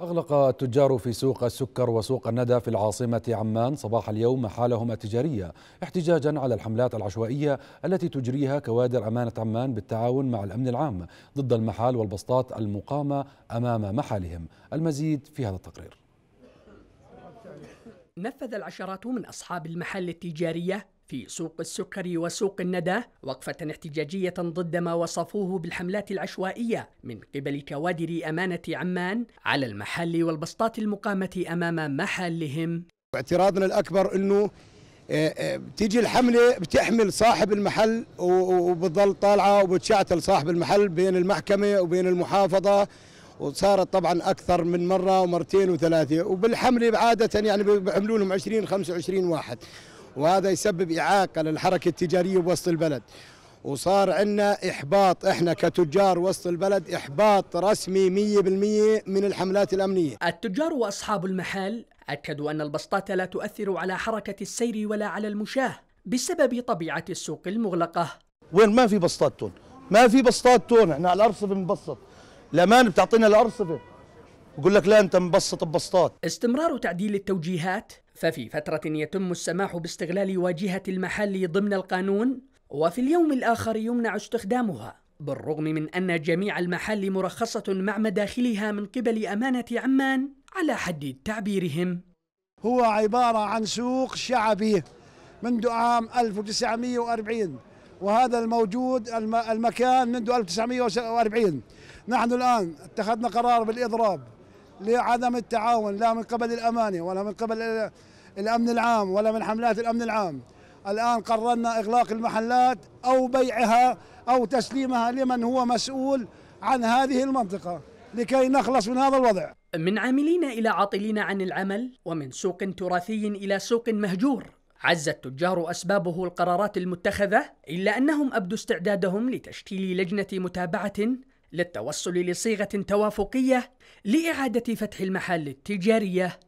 أغلق التجار في سوق السكر وسوق الندى في العاصمة عمان صباح اليوم محالهم التجارية احتجاجا على الحملات العشوائية التي تجريها كوادر أمانة عمان بالتعاون مع الأمن العام ضد المحال والبسطات المقامة أمام محالهم. المزيد في هذا التقرير. نفذ العشرات من أصحاب المحال التجارية في سوق السكري وسوق الندى وقفة احتجاجية ضد ما وصفوه بالحملات العشوائية من قبل كوادر أمانة عمان على المحل والبسطات المقامة أمام محلهم. اعتراضنا الأكبر أنه تيجي الحملة بتحمل صاحب المحل وبتظل طالعة وبتشعتل صاحب المحل بين المحكمة وبين المحافظة، وصارت طبعا أكثر من مرة ومرتين وثلاثة، وبالحملة عادة يعني بيعملوا لهم 20-25 واحد، وهذا يسبب إعاقة للحركة التجارية بوسط البلد. وصار عندنا إحباط، إحنا كتجار وسط البلد إحباط رسمي 100% من الحملات الأمنية. التجار وأصحاب المحال أكدوا أن البسطات لا تؤثر على حركة السير ولا على المشاة بسبب طبيعة السوق المغلقة. وين ما في بسطات تون، ما في بسطات تون، إحنا على الأرصفة بنبسط، الأمان بتعطينا الأرصفة، يقول لك لا أنت مبسط ببسطات. استمرار تعديل التوجيهات، ففي فترة يتم السماح باستغلال واجهة المحل ضمن القانون، وفي اليوم الآخر يمنع استخدامها، بالرغم من أن جميع المحل مرخصة مع مداخلها من قبل أمانة عمان على حد تعبيرهم. هو عبارة عن سوق شعبي منذ عام 1940، وهذا الموجود المكان منذ 1940. نحن الآن اتخذنا قرار بالإضراب لعدم التعاون لا من قبل الأمانة ولا من قبل الأمن العام ولا من حملات الأمن العام. الآن قررنا إغلاق المحلات أو بيعها أو تسليمها لمن هو مسؤول عن هذه المنطقة لكي نخلص من هذا الوضع. من عاملين إلى عاطلين عن العمل، ومن سوق تراثي إلى سوق مهجور، عز التجار أسبابه القرارات المتخذة، إلا أنهم أبدوا استعدادهم لتشكيل لجنة متابعة للتوصل لصيغة توافقية لإعادة فتح المحال التجارية.